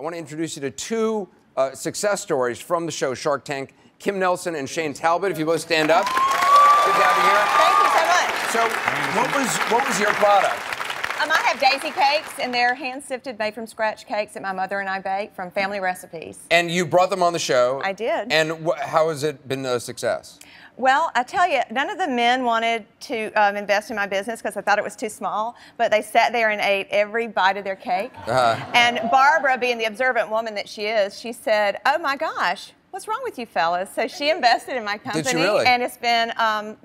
I want to introduce you to two success stories from the show Shark Tank, Kim Nelson and Shane Talbot. If you both stand up. Good to have you here. Thank you so much. So what was your product? I have Daisy Cakes, and they're hand-sifted, made-from-scratch cakes that my mother and I bake from family recipes. And you brought them on the show. I did. And how has it been a success? Well, I tell you, none of the men wanted to invest in my business because I thought it was too small, but they sat there and ate every bite of their cake. And Barbara, being the observant woman that she is, she said, "Oh, my gosh, what's wrong with you fellas?" So she invested in my company. Did she really? And it's been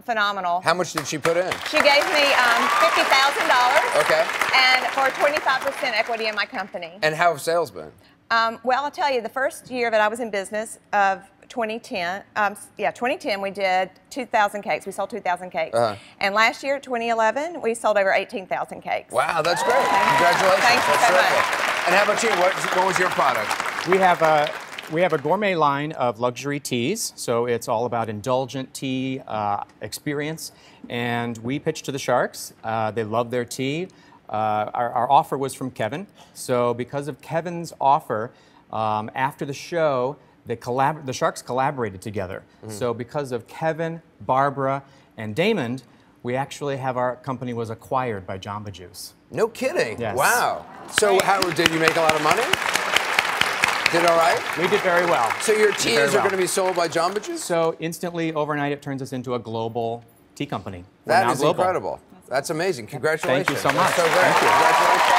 phenomenal. How much did she put in? She gave me $50,000. Okay. And for 25% equity in my company. And how have sales been? Well, I'll tell you, the first year that I was in business of 2010, 2010, we did 2,000 cakes. We sold 2,000 cakes. And last year, 2011, we sold over 18,000 cakes. Wow, that's great. Congratulations. Thank you so much. And how about you? What was your product? We have a gourmet line of luxury teas, so it's all about indulgent tea experience. And we pitched to the Sharks. They love their tea. Our offer was from Kevin. So because of Kevin's offer, after the show, the Sharks collaborated together. So because of Kevin, Barbara, and Daymond, we actually have our company was acquired by Jamba Juice. No kidding. Yes. Wow. So how did you make a lot of money? Did all right? We did very well. So your teas are going to be sold by Jamba Juice? So instantly, overnight, it turns us into a global tea company. That is incredible. That's amazing. Congratulations. Thank you so much. That's so great. Thank you. Congratulations.